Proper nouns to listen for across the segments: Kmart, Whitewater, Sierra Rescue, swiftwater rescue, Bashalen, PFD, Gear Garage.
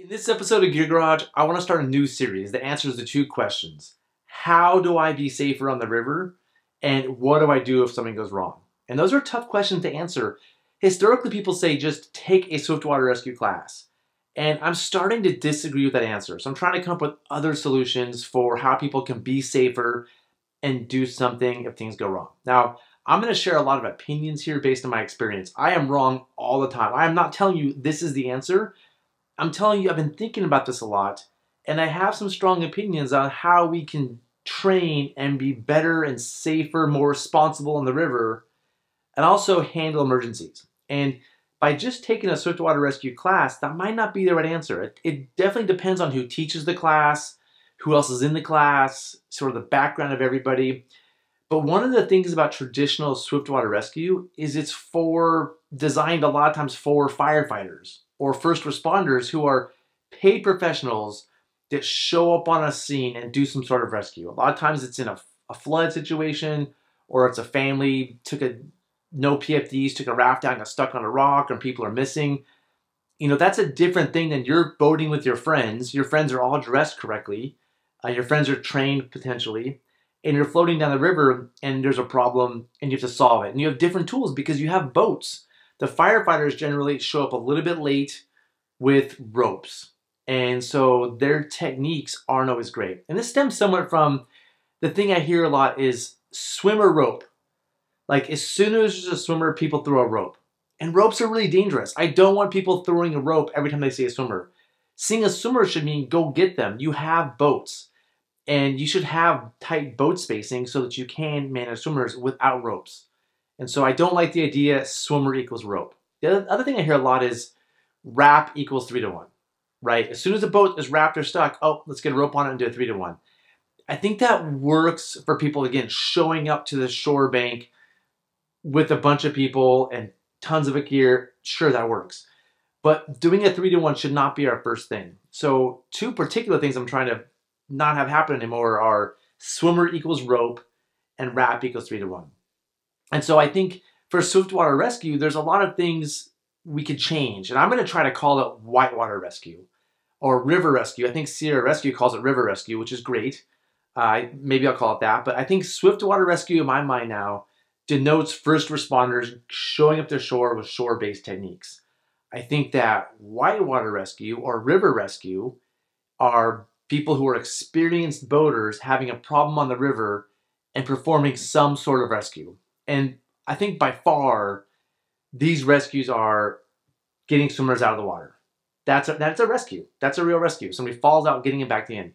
In this episode of Gear Garage, I want to start a new series that answers the two questions. How do I be safer on the river? And what do I do if something goes wrong? And those are tough questions to answer. Historically, people say just take a swiftwater rescue class. And I'm starting to disagree with that answer. So I'm trying to come up with other solutions for how people can be safer and do something if things go wrong. Now, I'm going to share a lot of opinions here based on my experience. I am wrong all the time. I am not telling you this is the answer. I'm telling you, I've been thinking about this a lot, and I have some strong opinions on how we can train and be better and safer, more responsible on the river, and also handle emergencies. And by just taking a swiftwater rescue class, that might not be the right answer. It definitely depends on who teaches the class, who else is in the class, sort of the background of everybody. But one of the things about traditional swiftwater rescue is it's designed a lot of times for firefighters or first responders who are paid professionals that show up on a scene and do some sort of rescue. A lot of times it's in a flood situation, or it's a family took a raft down, got stuck on a rock, and people are missing. You know, that's a different thing than you're boating with your friends. Your friends are all dressed correctly. Your friends are trained potentially. And you're floating down the river and there's a problem and you have to solve it. And you have different tools because you have boats. The firefighters generally show up a little bit late with ropes. And so their techniques aren't always great. And this stems somewhat from the thing I hear a lot is swimmer rope. Like as soon as there's a swimmer, people throw a rope. And ropes are really dangerous. I don't want people throwing a rope every time they see a swimmer. Seeing a swimmer should mean go get them. You have boats. And you should have tight boat spacing so that you can manage swimmers without ropes. And so I don't like the idea swimmer equals rope. The other thing I hear a lot is wrap equals 3-to-1, right? As soon as the boat is wrapped or stuck, oh, let's get a rope on it and do a 3-to-1. I think that works for people, again, showing up to the shore bank with a bunch of people and tons of gear. Sure, that works. But doing a 3-to-1 should not be our first thing. So two particular things I'm trying to not have happen anymore are swimmer equals rope and wrap equals 3-to-1. And so I think for swiftwater rescue, there's a lot of things we could change. And I'm going to try to call it whitewater rescue or river rescue. I think Sierra Rescue calls it river rescue, which is great. Maybe I'll call it that. But I think swiftwater rescue in my mind now denotes first responders showing up to shore with shore-based techniques. I think that whitewater rescue or river rescue are people who are experienced boaters having a problem on the river and performing some sort of rescue. And I think by far, these rescues are getting swimmers out of the water. That's a rescue. That's a real rescue. Somebody falls out, getting them back in.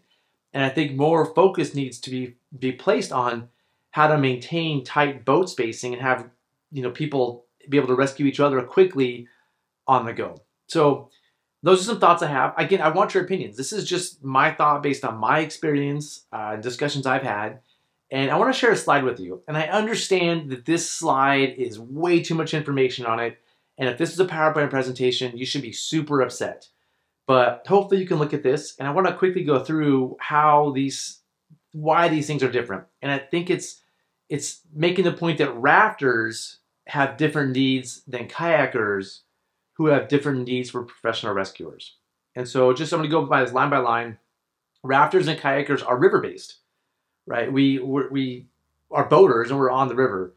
And I think more focus needs to be placed on how to maintain tight boat spacing and have, you know, people be able to rescue each other quickly on the go. So those are some thoughts I have. Again, I want your opinions. This is just my thought based on my experience and discussions I've had. And I want to share a slide with you. And I understand that this slide is way too much information on it. And if this is a PowerPoint presentation, you should be super upset. But hopefully you can look at this. And I want to quickly go through why these things are different. And I think it's making the point that rafters have different needs than kayakers who have different needs for professional rescuers. And so I'm going to go by this line by line. Rafters and kayakers are river-based. Right? We are boaters and we're on the river.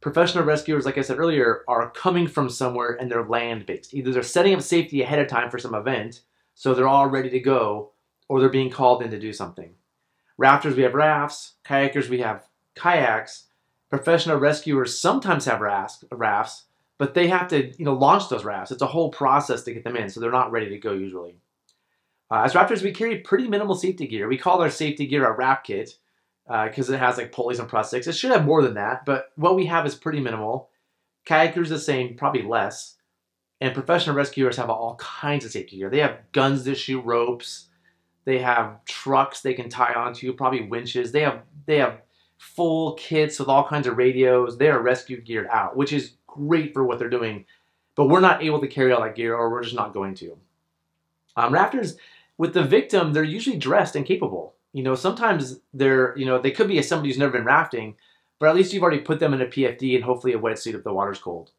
Professional rescuers, like I said earlier, are coming from somewhere and they're land-based. Either they're setting up safety ahead of time for some event, so they're all ready to go, or they're being called in to do something. Rafters, we have rafts. Kayakers, we have kayaks. Professional rescuers sometimes have rafts, but they have to, you know, launch those rafts. It's a whole process to get them in, so they're not ready to go usually. As rafters, we carry pretty minimal safety gear. We call our safety gear a raft kit, because it has like pulleys and press sticks. It should have more than that, but what we have is pretty minimal. Kayakers the same, probably less. And professional rescuers have all kinds of safety gear. They have guns that shoot ropes. They have trucks they can tie onto, probably winches. They have full kits with all kinds of radios. They are rescue geared out, which is great for what they're doing, but we're not able to carry all that gear, or we're just not going to. Rafters, with the victim, they're usually dressed and capable. You know, sometimes they could be somebody who's never been rafting, but at least you've already put them in a PFD and hopefully a wetsuit if the water's cold.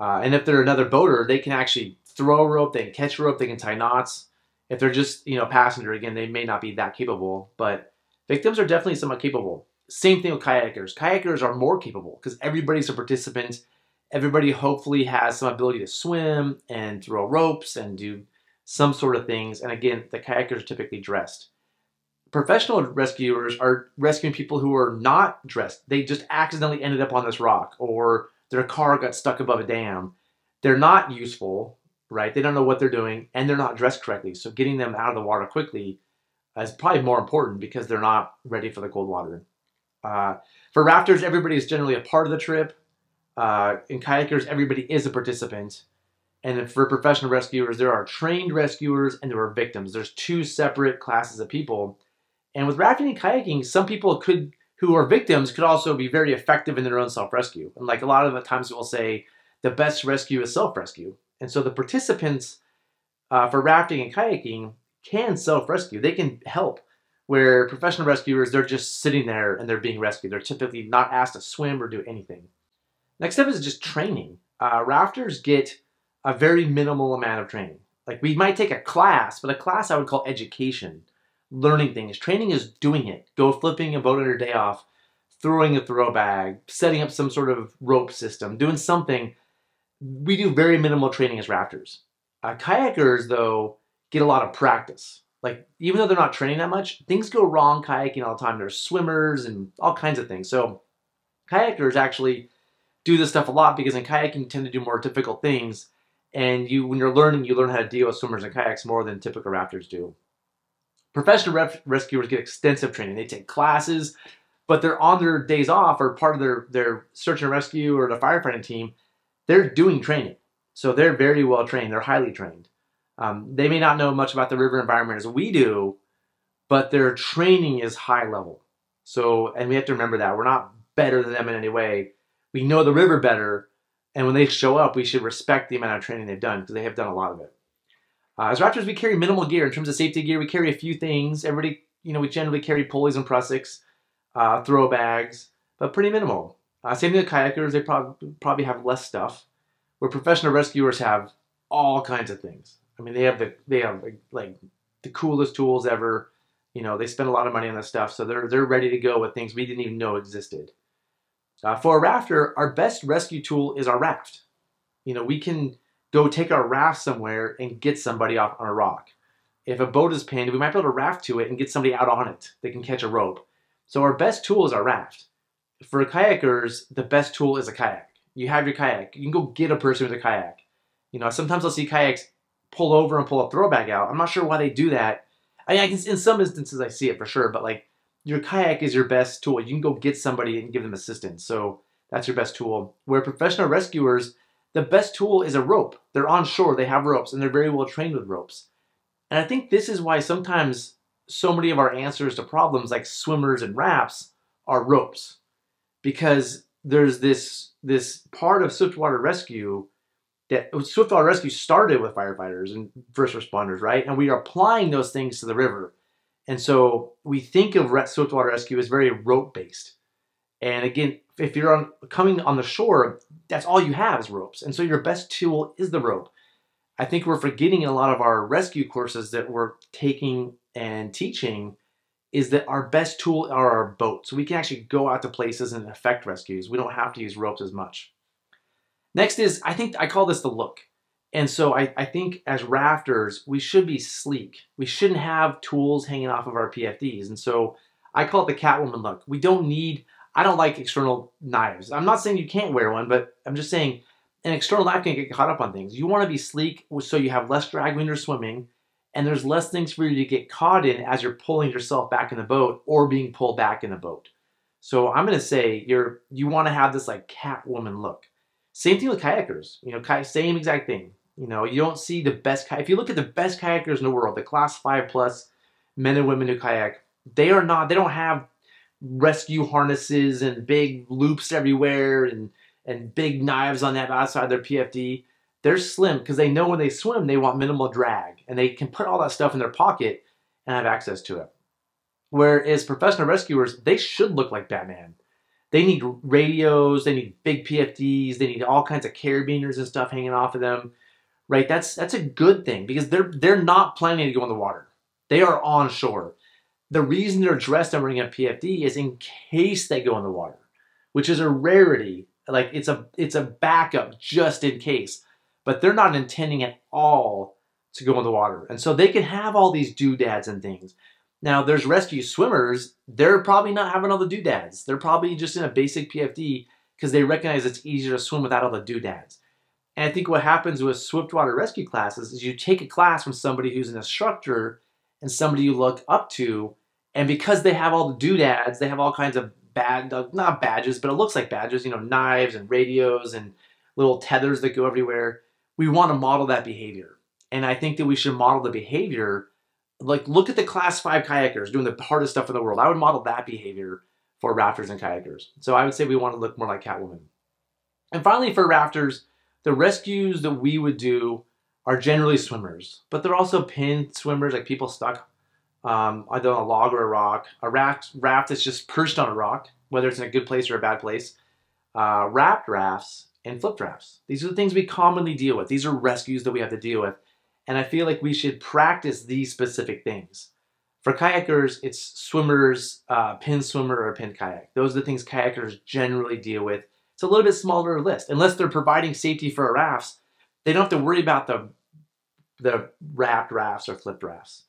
And if they're another boater, they can actually throw a rope, they can catch a rope, they can tie knots. If they're just, you know, passenger, again, they may not be that capable, but victims are definitely somewhat capable. Same thing with kayakers. Kayakers are more capable because everybody's a participant. Everybody hopefully has some ability to swim and throw ropes and do some sort of things. And again, the kayakers are typically dressed. Professional rescuers are rescuing people who are not dressed. They just accidentally ended up on this rock, or their car got stuck above a dam. They're not useful, right? They don't know what they're doing, and they're not dressed correctly. So getting them out of the water quickly is probably more important because they're not ready for the cold water. For rafters, everybody is generally a part of the trip. In kayakers, everybody is a participant. And for professional rescuers, there are trained rescuers and there are victims. There's two separate classes of people. And with rafting and kayaking, some people who are victims could also be very effective in their own self-rescue. And like a lot of the times we'll say, the best rescue is self-rescue. And so the participants for rafting and kayaking can self-rescue. They can help. Where professional rescuers, they're just sitting there and they're being rescued. They're typically not asked to swim or do anything. Next step is just training. Rafters get a very minimal amount of training. Like, we might take a class, but a class I would call education. Learning things. Training is doing it. Go flipping a boat on your day off, throwing a throw bag, setting up some sort of rope system, doing something. We do very minimal training as rafters. Kayakers, though, get a lot of practice. Like, even though they're not training that much, things go wrong kayaking all the time. There's swimmers and all kinds of things. So kayakers actually do this stuff a lot because in kayaking you tend to do more difficult things. And when you're learning, you learn how to deal with swimmers and kayaks more than typical rafters do. Professional rescuers get extensive training. They take classes, but they're on their days off or part of their search and rescue or the firefighting team. They're doing training. So they're very well trained. They're highly trained. They may not know much about the river environment as we do, but their training is high level. So, and we have to remember that. We're not better than them in any way. We know the river better. And when they show up, we should respect the amount of training they've done because they have done a lot of it. As rafters, we carry minimal gear. In terms of safety gear, we carry a few things. Everybody, you know, we generally carry pulleys and prussics, throw bags, but pretty minimal. Same thing with kayakers, they probably have less stuff. Where professional rescuers have all kinds of things. I mean, they have like the coolest tools ever. You know, they spend a lot of money on this stuff, so they're ready to go with things we didn't even know existed. For a rafter, our best rescue tool is our raft. You know, we can go take our raft somewhere and get somebody off on a rock. If a boat is pinned, we might be able to raft to it and get somebody out on it. They can catch a rope. So our best tool is our raft. For kayakers, the best tool is a kayak. You have your kayak. You can go get a person with a kayak. You know, sometimes I'll see kayaks pull over and pull a throw bag out. I'm not sure why they do that. I mean, in some instances I see it for sure, but like, your kayak is your best tool. You can go get somebody and give them assistance. So that's your best tool. Where professional rescuers, the best tool is a rope. They're on shore, they have ropes, and they're very well trained with ropes. And I think this is why sometimes so many of our answers to problems like swimmers and rafts are ropes. Because there's this part of swiftwater rescue that swiftwater rescue started with firefighters and first responders, right? And we are applying those things to the river. And so we think of swiftwater rescue as very rope-based. And again, if you're coming on the shore, that's all you have is ropes. And so your best tool is the rope. I think we're forgetting in a lot of our rescue courses that we're taking and teaching is that our best tool are our boats. So we can actually go out to places and effect rescues. We don't have to use ropes as much. Next is, I think I call this the look. And so I think as rafters, we should be sleek. We shouldn't have tools hanging off of our PFDs. And so I call it the Catwoman look. We don't need... I don't like external knives. I'm not saying you can't wear one, but I'm just saying an external knife can get caught up on things. You want to be sleek so you have less drag when you're swimming, and there's less things for you to get caught in as you're pulling yourself back in the boat or being pulled back in the boat. So I'm going to say you want to have this like Catwoman look. Same thing with kayakers. You know, same exact thing. You know, you don't see the best... If you look at the best kayakers in the world, the class 5 plus men and women who kayak, they don't have rescue harnesses and big loops everywhere and big knives on that outside their PFD. They're slim because they know when they swim, they want minimal drag and they can put all that stuff in their pocket and have access to it. Whereas professional rescuers, they should look like Batman. They need radios, they need big PFDs, they need all kinds of carabiners and stuff hanging off of them. right? That's a good thing because they're not planning to go in the water. They are on shore. The reason they're dressed and wearing a PFD is in case they go in the water, which is a rarity. Like it's a backup just in case, but they're not intending at all to go in the water. And so they can have all these doodads and things. Now there's rescue swimmers. They're probably not having all the doodads. They're probably just in a basic PFD because they recognize it's easier to swim without all the doodads. And I think what happens with swiftwater rescue classes is you take a class from somebody who's an instructor and somebody you look up to, and because they have all the doodads, they have all kinds of not badges, but it looks like badges, you know, knives and radios and little tethers that go everywhere. We want to model that behavior. And I think that we should model the behavior. Like, look at the class 5 kayakers doing the hardest stuff in the world. I would model that behavior for rafters and kayakers. So I would say we want to look more like Catwoman. And finally, for rafters, the rescues that we would do are generally swimmers, but they're also pinned swimmers, like people stuck either on a log or a rock. A raft that's just perched on a rock, whether it's in a good place or a bad place. Wrapped rafts and flipped rafts. These are the things we commonly deal with. These are rescues that we have to deal with. And I feel like we should practice these specific things. For kayakers, it's swimmers, pin swimmer, or a pin kayak. Those are the things kayakers generally deal with. It's a little bit smaller list. Unless they're providing safety for our rafts, they don't have to worry about the wrapped rafts or flipped rafts.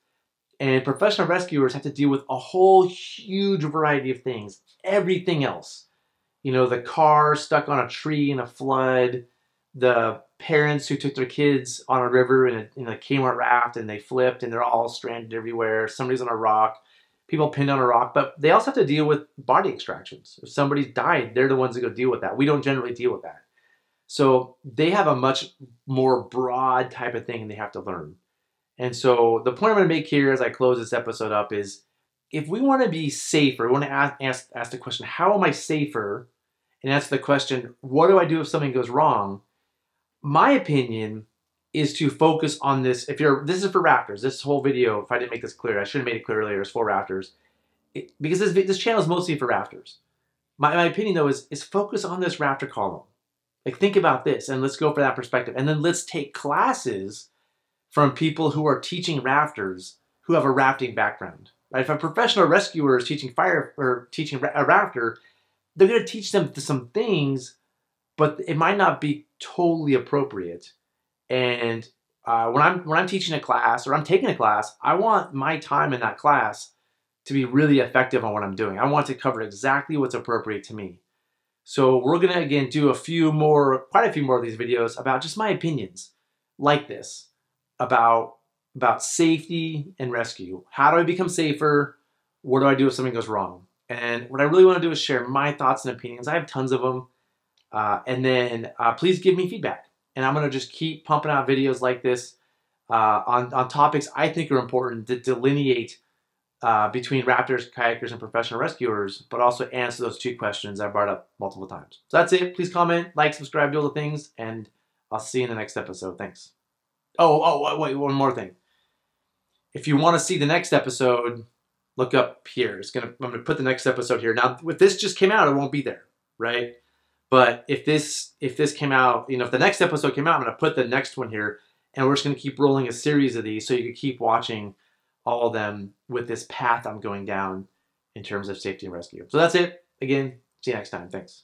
And professional rescuers have to deal with a whole huge variety of things. Everything else. You know, the car stuck on a tree in a flood, the parents who took their kids on a river in a Kmart raft and they flipped and they're all stranded everywhere. Somebody's on a rock, people pinned on a rock, but they also have to deal with body extractions. If somebody's died, they're the ones that go deal with that. We don't generally deal with that. So they have a much more broad type of thing they have to learn. And so the point I'm going to make here as I close this episode up is, if we want to be safer, we want to ask the question, how am I safer? And answer the question, what do I do if something goes wrong? My opinion is to focus on this. This is for rafters. This whole video, if I didn't make this clear, I should have made it clear earlier, is for rafters. Because this channel is mostly for rafters. My opinion, though, is focus on this rafter column. Like, think about this, and let's go for that perspective. And then let's take classes from people who are teaching rafters who have a rafting background. Right? If a professional rescuer is teaching fire or teaching a rafter, they're going to teach them some things, but it might not be totally appropriate. And when I'm teaching a class or I'm taking a class, I want my time in that class to be really effective on what I'm doing. I want to cover exactly what's appropriate to me. So we're going to, again, do quite a few more of these videos about just my opinions like this, about safety and rescue. How do I become safer? What do I do if something goes wrong? And what I really want to do is share my thoughts and opinions. I have tons of them. And then please give me feedback. And I'm going to just keep pumping out videos like this on topics I think are important to delineate between rafters, kayakers, and professional rescuers, but also answer those two questions I brought up multiple times. So that's it. Please comment, like, subscribe, do all the things, and I'll see you in the next episode. Thanks. Oh, wait, one more thing. If you want to see the next episode, look up here. I'm going to put the next episode here. Now, if this just came out, it won't be there, right? But if this came out, you know, if the next episode came out, I'm going to put the next one here, and we're just going to keep rolling a series of these so you can keep watching all of them with this path I'm going down in terms of safety and rescue. So that's it. Again, see you next time. Thanks.